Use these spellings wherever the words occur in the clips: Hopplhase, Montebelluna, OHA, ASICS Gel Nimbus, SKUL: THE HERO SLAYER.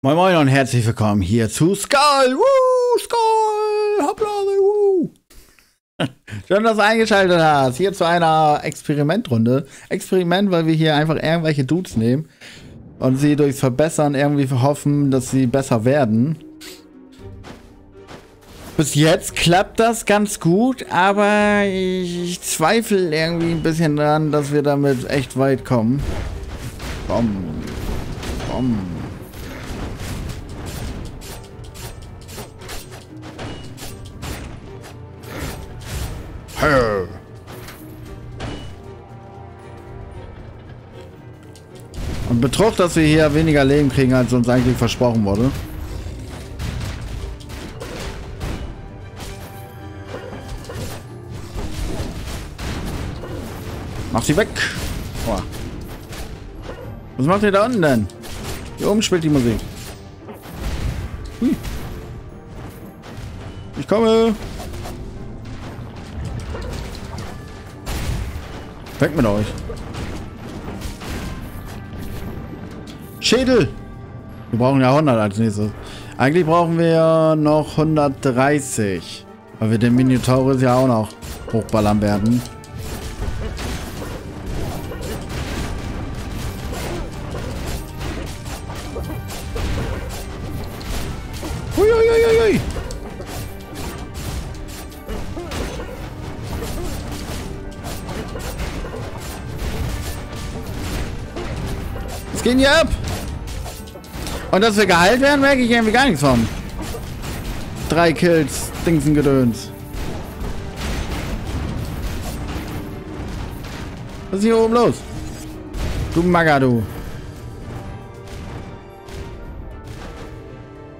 Moin Moin und herzlich willkommen hier zu SKUL! Woo! SKUL! Hopplhase! Woo! Schön, dass du eingeschaltet hast. Hier zu einer Experimentrunde. Experiment, weil wir hier einfach irgendwelche Dudes nehmen und sie durchs Verbessern irgendwie hoffen, dass sie besser werden. Bis jetzt klappt das ganz gut, aber ich zweifle irgendwie ein bisschen daran, dass wir damit echt weit kommen. Bom. Bom. Und Betrug, dass wir hier weniger Leben kriegen, als uns eigentlich versprochen wurde. Mach sie weg! Boah. Was macht ihr da unten denn? Hier oben spielt die Musik. Hui. Ich komme! Weg mit euch. Schädel. Wir brauchen ja 100 als nächstes. Eigentlich brauchen wir noch 130. Weil wir den Minotaurus ja auch noch hochballern werden. Uiuiuiui. Es geht hier ab. Und dass wir geheilt werden, merke ich irgendwie gar nichts von. 3 Kills, Dingsen Gedöns. Was ist hier oben los? Du Magger, du.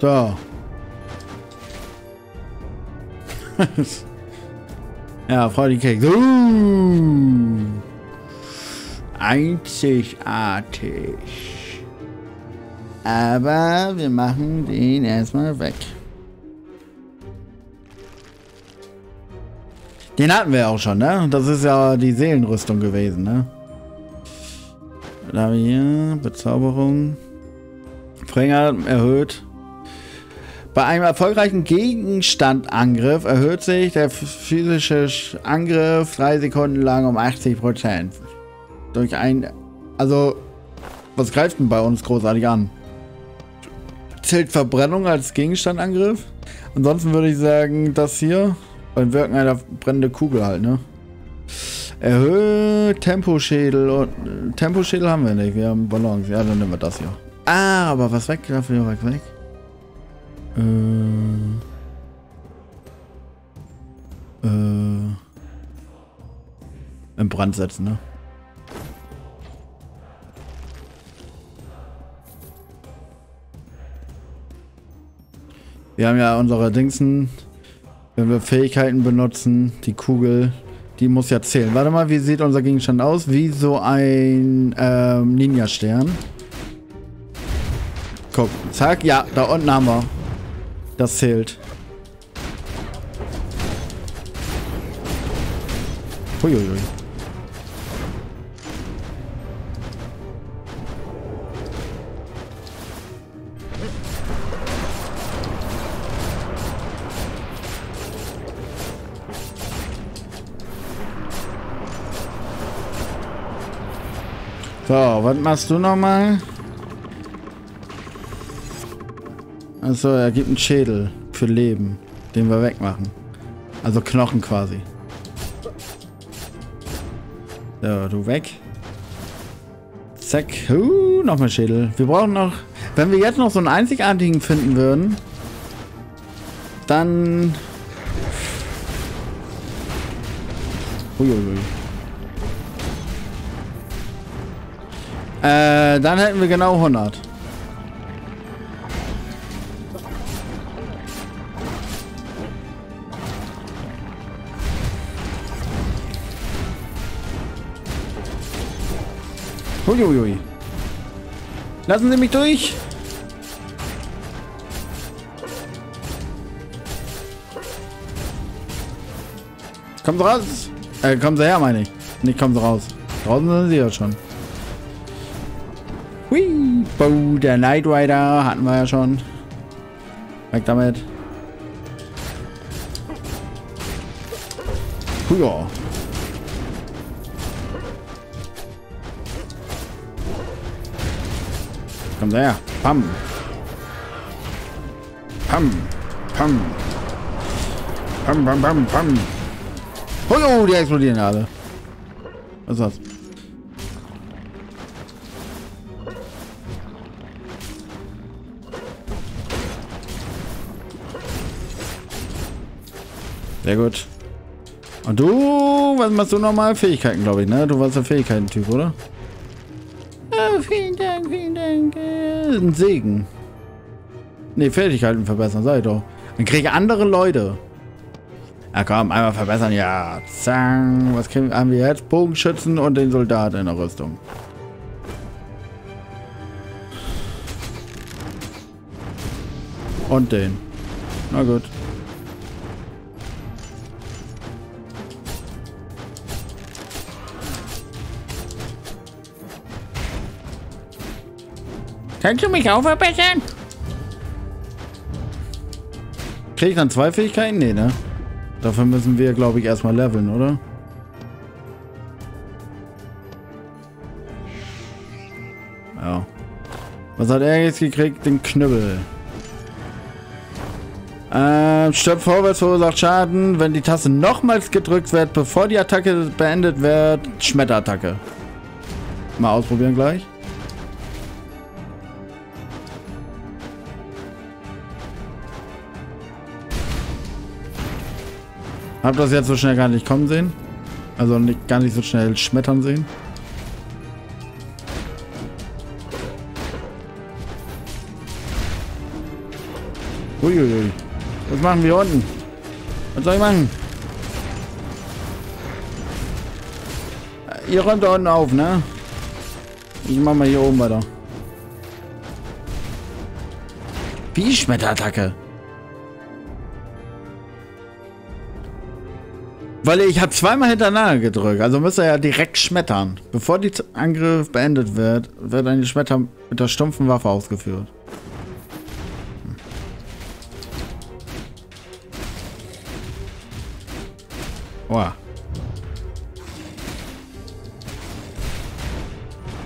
So. Ja, Freudenkeks. Einzigartig. Aber wir machen den erstmal weg. Den hatten wir auch schon, ne? Das ist ja die Seelenrüstung gewesen, ne? Da haben wir hier Bezauberung. Fränger erhöht. Bei einem erfolgreichen Gegenstandangriff erhöht sich der physische Angriff 3 Sekunden lang um 80%. Durch ein... Also, was greift denn bei uns großartig an? Zählt Verbrennung als Gegenstandangriff? Ansonsten würde ich sagen, das hier. Beim Wirken einer brennenden Kugel halt, ne? Erhöht Temposchädel. Und Temposchädel haben wir nicht. Wir haben Ballons. Ja, dann nehmen wir das hier. Ah, aber was weg? Dafür weg. Im Brand setzen, ne? Wir haben ja unsere Dingsen, wenn wir Fähigkeiten benutzen, die Kugel, die muss ja zählen. Warte mal, wie sieht unser Gegenstand aus? Wie so ein Ninja-Stern. Guck, zack, ja, da unten haben wir. Das zählt. Huiuiui. So, was machst du nochmal? Also er gibt einen Schädel für Leben, den wir wegmachen. Also Knochen quasi. So, du weg. Zack. Nochmal Schädel. Wir brauchen noch... Wenn wir jetzt noch so einen einzigartigen finden würden, dann... Uiuiui. Dann hätten wir genau 100. Uiuiui. Lassen Sie mich durch. Kommen Sie raus. Kommen Sie her, meine ich. Nicht kommen Sie raus. Draußen sind Sie ja schon. Hui! Boah, der Knight Rider hatten wir ja schon. Weg damit. Huja. Komm da her. Pam. Pam. Pam. Pam, pam, pam, pam. Hallo, die explodieren alle. Was ist das? Sehr gut. Und du, was machst du nochmal? Fähigkeiten, glaube ich, ne? Du warst der Fähigkeiten-Typ, oder? Oh, vielen Dank, vielen Dank. Ein Segen. Ne, Fähigkeiten verbessern, sei doch. Dann kriege ich andere Leute. Ja, komm, einmal verbessern, ja. Zang. Was kriegen wir jetzt? Bogenschützen und den Soldaten in der Rüstung. Und den. Na gut. Kannst du mich auch verbessern? Krieg ich dann zwei Fähigkeiten? Nee, ne? Dafür müssen wir, glaube ich, erstmal leveln, oder? Ja. Was hat er jetzt gekriegt? Den Knüppel. Stirbt vorwärts, verursacht Schaden. Wenn die Taste nochmals gedrückt wird, bevor die Attacke beendet wird, Schmetterattacke. Mal ausprobieren gleich. Hab das jetzt so schnell gar nicht kommen sehen. Also nicht, gar nicht so schnell schmettern sehen. Uiuiui. Was machen wir unten? Was soll ich machen? Ihr räumt da unten auf, ne? Ich mach mal hier oben weiter. Wie Schmetterattacke? Weil ich habe zweimal hintereinander gedrückt, also müsste er ja direkt schmettern. Bevor der Angriff beendet wird, wird ein Schmetter mit der stumpfen Waffe ausgeführt. Oha.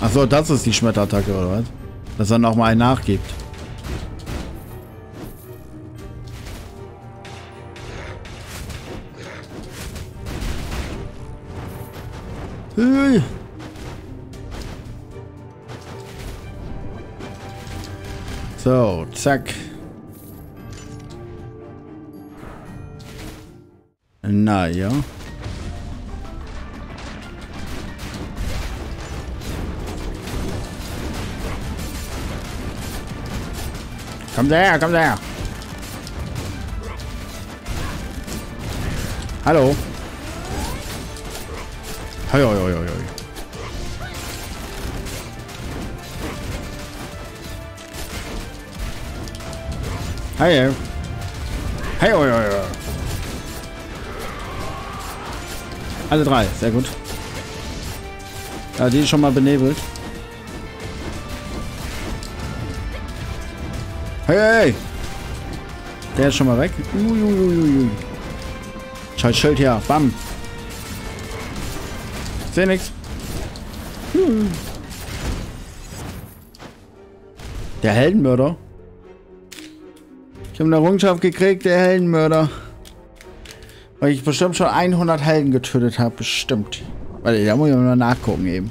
Achso, das ist die Schmetterattacke, oder was? Dass er nochmal einen nachgibt. So, zack. Na ja. Komm daher, komm daher. Hallo. Hoi, hoi, hoi, hoi. Hey, hey, hoi, hoi, hoi. Alle drei, sehr gut. Ja, die ist schon mal benebelt. Hey, hey. Der ist schon mal weg. Uiuiui. Scheiß Schild hier, bam. Ich sehe nichts. Der Heldenmörder. Ich habe eine Errungenschaft gekriegt, der Heldenmörder. Weil ich bestimmt schon 100 Helden getötet habe. Bestimmt. Weil da muss ich mal nachgucken eben.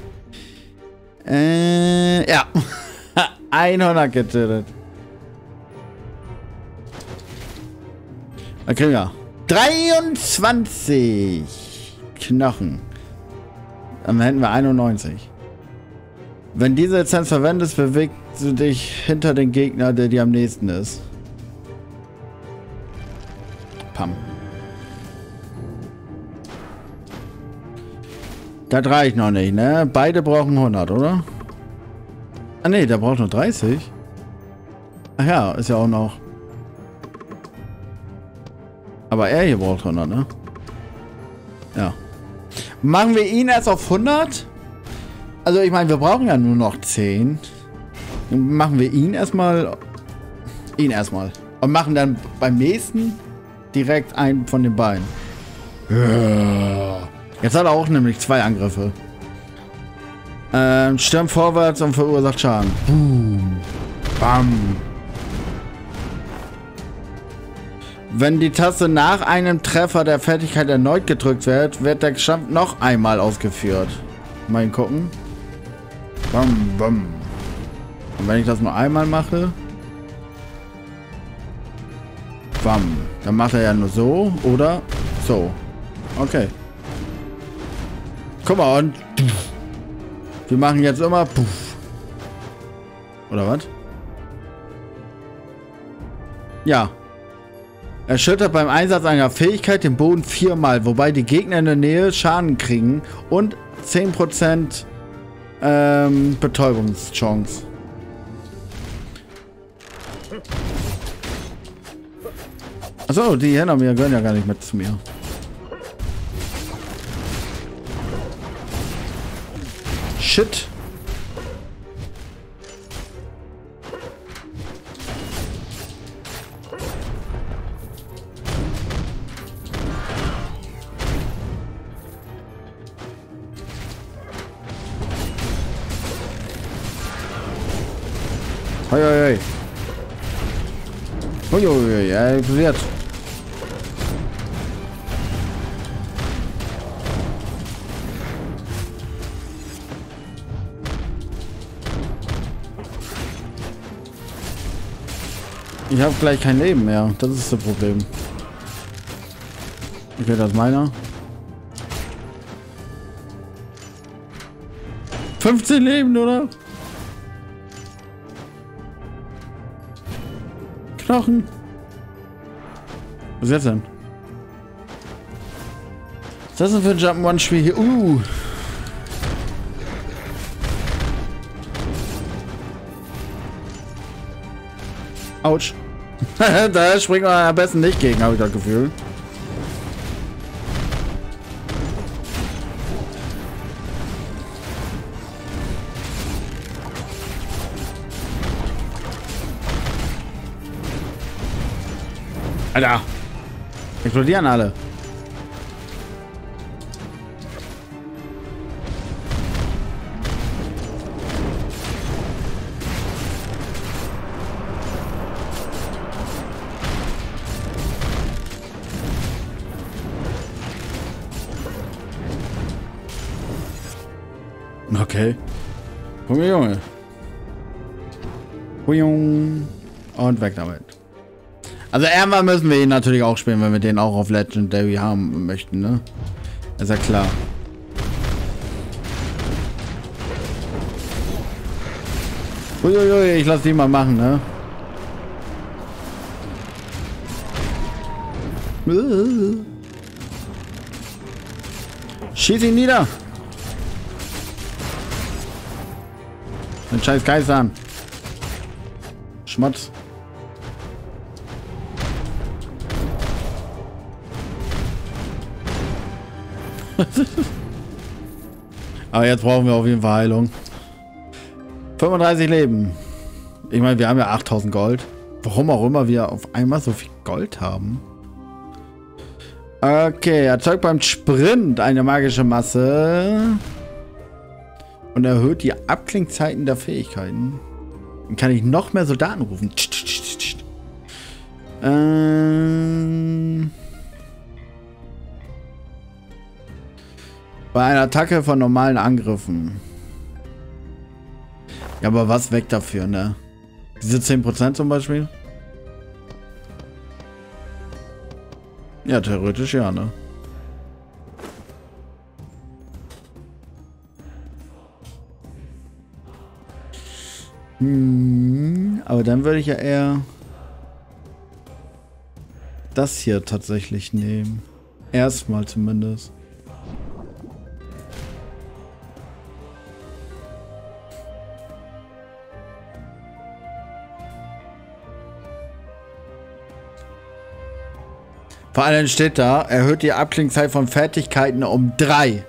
Ja. 100 getötet. Da kriegen wir 23 Knochen. Dann hätten wir 91. Wenn diese Essenz verwendest, bewegst du dich hinter den Gegner, der dir am nächsten ist. Pam. Das reicht noch nicht, ne? Beide brauchen 100, oder? Ah ne, der braucht nur 30. Ach ja, ist ja auch noch. Aber er hier braucht 100, ne? Ja. Machen wir ihn erst auf 100? Also ich meine, wir brauchen ja nur noch 10. Dann machen wir ihn erstmal. Und machen dann beim nächsten direkt einen von den beiden. Jetzt hat er auch nämlich zwei Angriffe. Stürmt vorwärts und verursacht Schaden. Boom. Bam. Wenn die Taste nach einem Treffer der Fertigkeit erneut gedrückt wird, wird der Kampf noch einmal ausgeführt. Mal gucken. Bam, bam. Und wenn ich das nur einmal mache. Bam. Dann macht er ja nur so oder so. Okay. Guck mal, und wir machen jetzt immer puff. Oder was? Ja. Erschüttert beim Einsatz einer Fähigkeit den Boden viermal, wobei die Gegner in der Nähe Schaden kriegen und 10% Betäubungschance. Achso, die hinter mir gehören ja gar nicht mit zu mir. Shit. Hoi, hoi, hoi. Hoi, hoi, hoi, passiert. Ich habe gleich kein Leben mehr. Das ist das Problem. Okay, das ist meiner. 15 Leben, oder? Knochen. Was ist jetzt denn? Was ist das denn für ein Jump'n'Run-Spiel hier? Autsch. Da springt man am besten nicht gegen, habe ich das Gefühl. Alter. Explodieren alle. Okay. Junge, Junge. Huiung. Und weg damit. Also irgendwann müssen wir ihn natürlich auch spielen, wenn wir den auch auf Legendary haben möchten, ne? Ist ja klar. Huiuiui, ich lasse die mal machen, ne? Schieß ihn nieder! Den scheiß Geist an. Schmatz. Aber jetzt brauchen wir auf jeden Fall Heilung. 35 Leben. Ich meine, wir haben ja 8000 Gold. Warum auch immer wir auf einmal so viel Gold haben. Okay, erzeugt beim Sprint eine magische Masse. Und erhöht die Abklingzeiten der Fähigkeiten. Dann kann ich noch mehr Soldaten rufen. Bei einer Attacke von normalen Angriffen. Ja, aber was weg dafür, ne? Diese 10% zum Beispiel? Ja, theoretisch ja, ne? Aber dann würde ich ja eher das hier tatsächlich nehmen. Erstmal zumindest. Vor allem steht da, erhöht die Abklingzeit von Fertigkeiten um 3.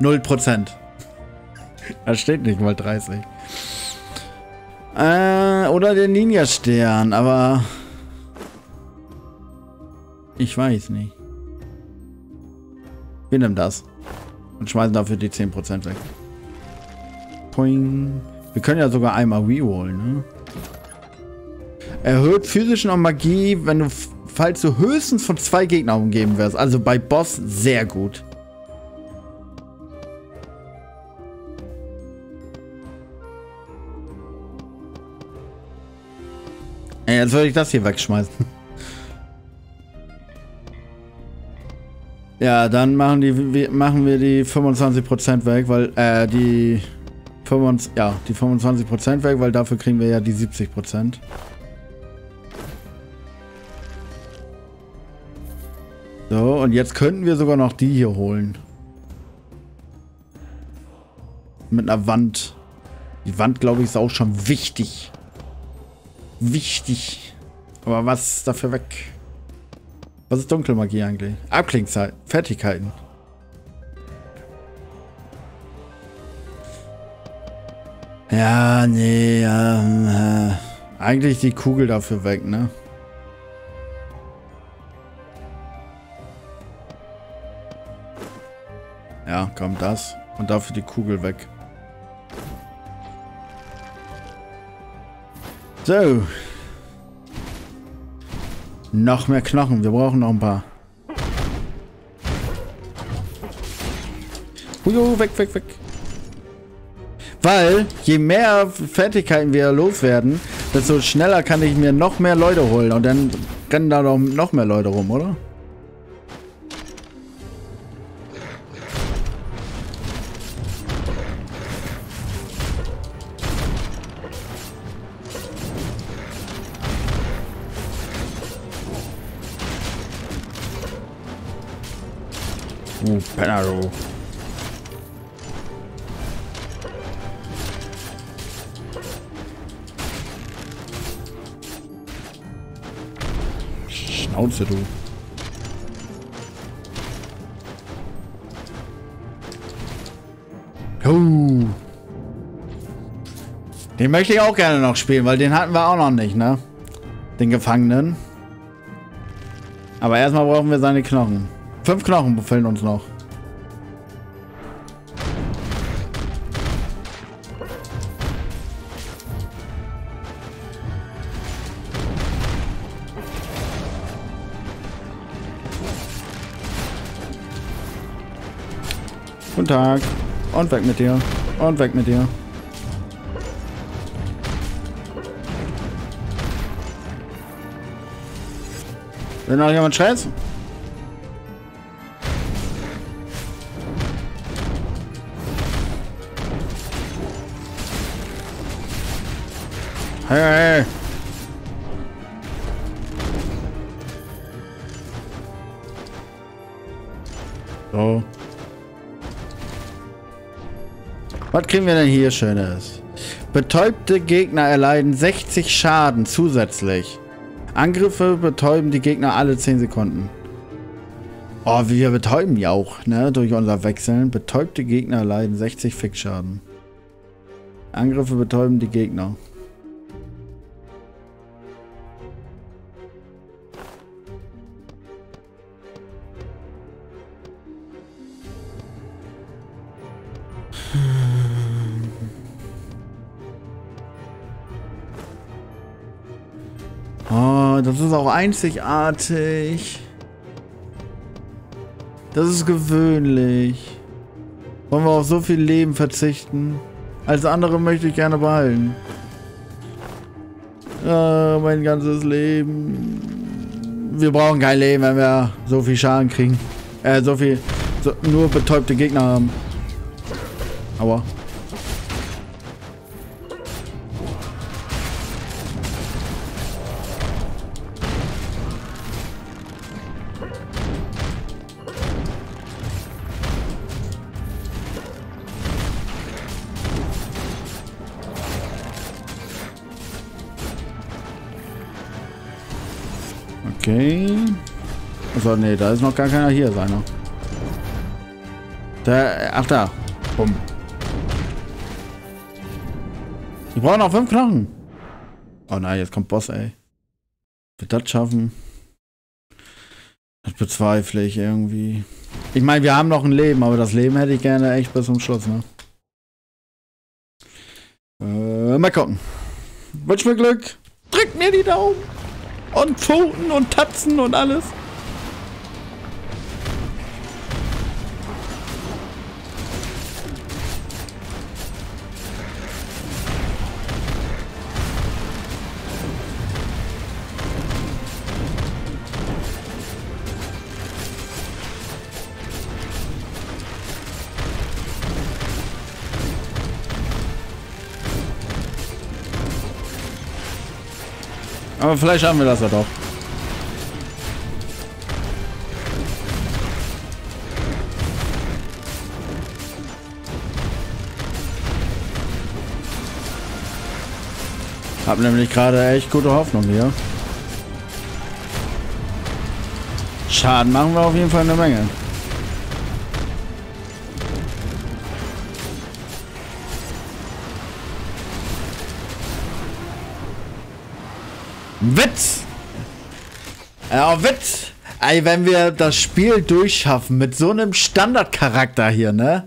0%. Da steht nicht mal 30. Oder den Ninja-Stern, aber... Ich weiß nicht. Wir nehmen das. Und schmeißen dafür die 10% weg. Poing. Wir können ja sogar einmal rerollen, ne? Erhöht physischen und Magie, wenn du... Falls du höchstens von 2 Gegnern umgeben wirst. Also bei Boss sehr gut. Ey, jetzt würde ich das hier wegschmeißen. Ja, dann machen wir die 25% weg, weil die 25% weg, weil dafür kriegen wir ja die 70%. So, und jetzt könnten wir sogar noch die hier holen. Mit einer Wand. Die Wand, glaube ich, ist auch schon wichtig. Wichtig. Aber was ist dafür weg? Was ist Dunkelmagie eigentlich? Abklingzeit. Fertigkeiten. Ja, nee. Eigentlich die Kugel dafür weg, ne? Ja, komm, das. Und dafür die Kugel weg. So. Noch mehr Knochen. Wir brauchen noch ein paar. Hujo, weg, weg, weg. Weil, je mehr Fertigkeiten wir loswerden, desto schneller kann ich mir noch mehr Leute holen. Und dann rennen da doch noch mehr Leute rum, oder? Penaro. Schnauze, du. Oh. Den möchte ich auch gerne noch spielen, weil den hatten wir auch noch nicht, ne? Den Gefangenen. Aber erstmal brauchen wir seine Knochen. 5 Knochen fehlen uns noch. Guten Tag. Und weg mit dir. Und weg mit dir. Will noch jemand Stress? Hey, hey. So. Was kriegen wir denn hier Schönes? Betäubte Gegner erleiden 60 Schaden zusätzlich. Angriffe betäuben die Gegner alle 10 Sekunden. Oh, wir betäuben ja auch, ne? Durch unser Wechseln. Betäubte Gegner erleiden 60 Fixschaden. Angriffe betäuben die Gegner. Das ist auch einzigartig. Das ist gewöhnlich. Wollen wir auf so viel Leben verzichten? Als andere möchte ich gerne behalten. Mein ganzes Leben. Wir brauchen kein Leben, wenn wir so viel Schaden kriegen. Nur betäubte Gegner haben. Aua. Okay. Achso, nee, da ist noch gar keiner hier, seiner. Da, ach da. Bumm. Ich brauche noch 5 Knochen. Oh nein, jetzt kommt Boss, ey. Wird das schaffen? Das bezweifle ich irgendwie. Ich meine, wir haben noch ein Leben, aber das Leben hätte ich gerne echt bis zum Schluss, ne? Mal gucken. Wünsch mir Glück. Drückt mir die Daumen. Und Pfoten und Tatzen und alles. Aber vielleicht haben wir das ja doch. Hab nämlich gerade echt gute Hoffnung hier. Schaden machen wir auf jeden Fall eine Menge. Witz! Ja, Witz! Ey, wenn wir das Spiel durchschaffen mit so einem Standardcharakter hier, ne?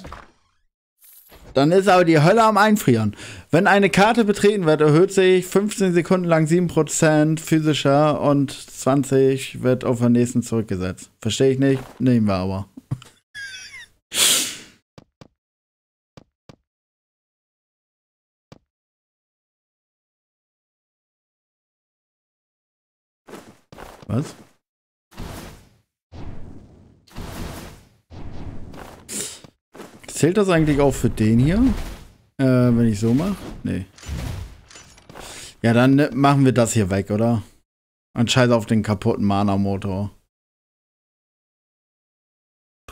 Dann ist aber die Hölle am Einfrieren. Wenn eine Karte betreten wird, erhöht sich 15 Sekunden lang 7% physischer und 20 wird auf den nächsten zurückgesetzt. Verstehe ich nicht, nehmen wir aber. Was? Zählt das eigentlich auch für den hier? Wenn ich so mache? Nee. Ja, dann machen wir das hier weg, oder? Und scheiß auf den kaputten Mana-Motor.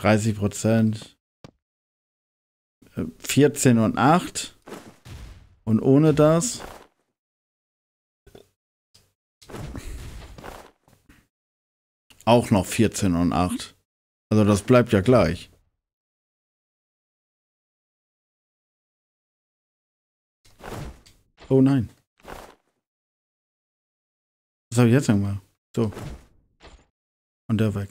30%. 14 und 8. Und ohne das... Auch noch 14 und 8. Also das bleibt ja gleich. Oh nein. Was habe ich jetzt nochmal? So. Und der weg.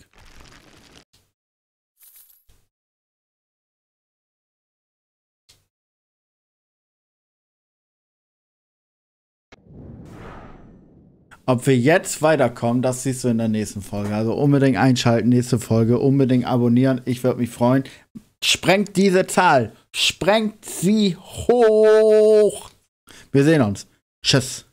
Ob wir jetzt weiterkommen, das siehst du in der nächsten Folge. Also unbedingt einschalten, nächste Folge, unbedingt abonnieren. Ich würde mich freuen. Sprengt diese Zahl. Sprengt sie hoch. Wir sehen uns. Tschüss.